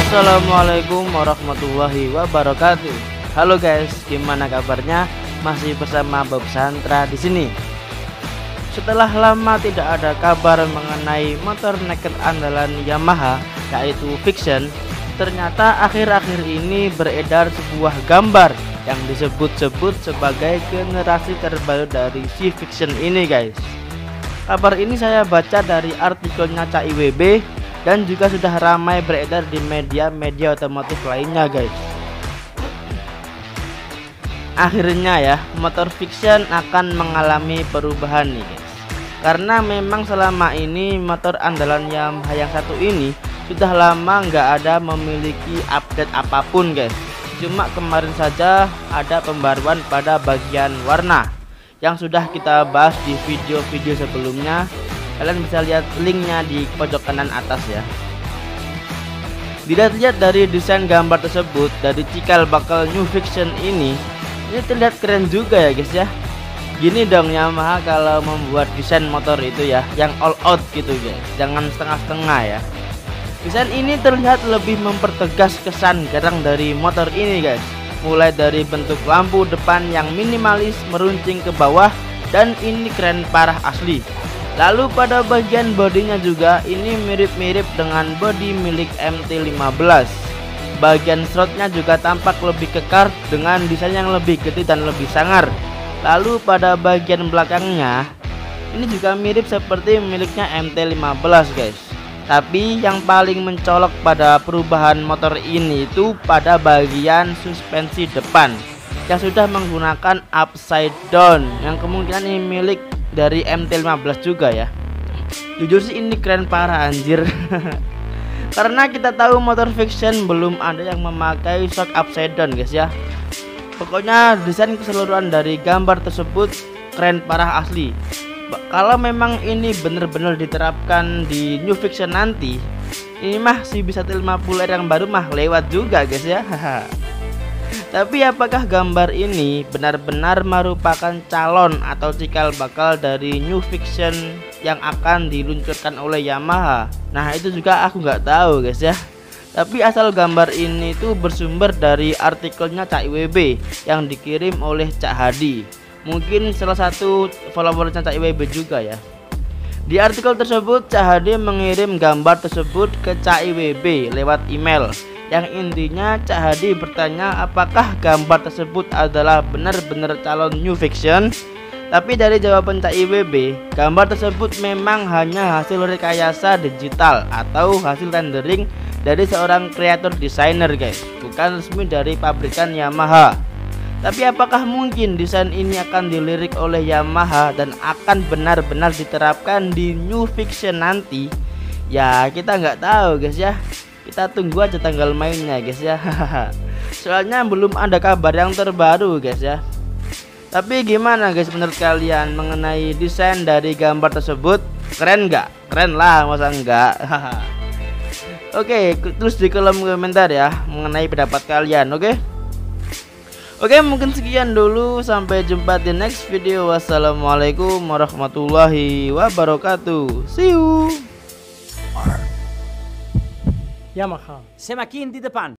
Assalamualaikum warahmatullahi wabarakatuh. Halo guys, gimana kabarnya? Masih bersama Bob Santra di sini. Setelah lama tidak ada kabar mengenai motor naked andalan Yamaha, yaitu Vixion, ternyata akhir-akhir ini beredar sebuah gambar yang disebut-sebut sebagai generasi terbaru dari si Vixion ini, guys. Kabar ini saya baca dari artikelnya CIWB dan juga sudah ramai beredar di media-media otomotif lainnya, guys. Akhirnya ya, motor Vixion akan mengalami perubahan nih, guys. Karena memang selama ini motor andalan Yamaha yang satu ini sudah lama nggak ada memiliki update apapun, guys. Cuma kemarin saja ada pembaruan pada bagian warna yang sudah kita bahas di video-video sebelumnya. Kalian bisa lihat linknya di pojok kanan atas ya. Dilihat-lihat dari desain gambar tersebut dari cikal bakal new Vixion ini terlihat keren juga ya guys ya. Gini dong Yamaha kalau membuat desain motor itu ya, yang all out gitu guys, jangan setengah-setengah ya. Desain ini terlihat lebih mempertegas kesan garang dari motor ini guys, mulai dari bentuk lampu depan yang minimalis meruncing ke bawah, dan ini keren parah asli. Lalu pada bagian bodinya juga ini mirip-mirip dengan bodi milik MT-15. Bagian shroudnya juga tampak lebih kekar dengan desain yang lebih gede dan lebih sangar. Lalu pada bagian belakangnya ini juga mirip seperti miliknya MT-15 guys. Tapi yang paling mencolok pada perubahan motor ini itu pada bagian suspensi depan yang sudah menggunakan upside down, yang kemungkinan ini milik dari MT-15 juga ya. Jujur sih ini keren parah anjir. Karena kita tahu motor Vixion belum ada yang memakai shock upside down guys ya. Pokoknya desain keseluruhan dari gambar tersebut keren parah asli. Kalau memang ini bener-bener diterapkan di new Vixion nanti, ini mah si B150R yang baru mah lewat juga guys ya. Tapi apakah gambar ini benar-benar merupakan calon atau cikal bakal dari new Vixion yang akan diluncurkan oleh Yamaha? Nah itu juga aku nggak tahu guys ya. Tapi asal gambar ini itu bersumber dari artikelnya CIWB yang dikirim oleh Cak Hadi, mungkin salah satu followernya CIWB juga ya. Di artikel tersebut Cak Hadi mengirim gambar tersebut ke CIWB lewat email, yang intinya Cak Hadi bertanya apakah gambar tersebut adalah benar-benar calon new Vixion. Tapi dari jawaban CIWB, gambar tersebut memang hanya hasil rekayasa digital atau hasil rendering dari seorang kreator desainer guys, bukan resmi dari pabrikan Yamaha. Tapi apakah mungkin desain ini akan dilirik oleh Yamaha dan akan benar-benar diterapkan di new Vixion nanti? Ya kita nggak tahu guys ya. Kita tunggu aja tanggal mainnya guys ya. Soalnya belum ada kabar yang terbaru guys ya. Tapi gimana guys menurut kalian mengenai desain dari gambar tersebut? Keren nggak? Keren lah, masa enggak? Oke, terus di kolom komentar ya mengenai pendapat kalian. Oke, mungkin sekian dulu, sampai jumpa di next video. Wassalamualaikum warahmatullahi wabarakatuh. See you. Yamaha, semakin di depan.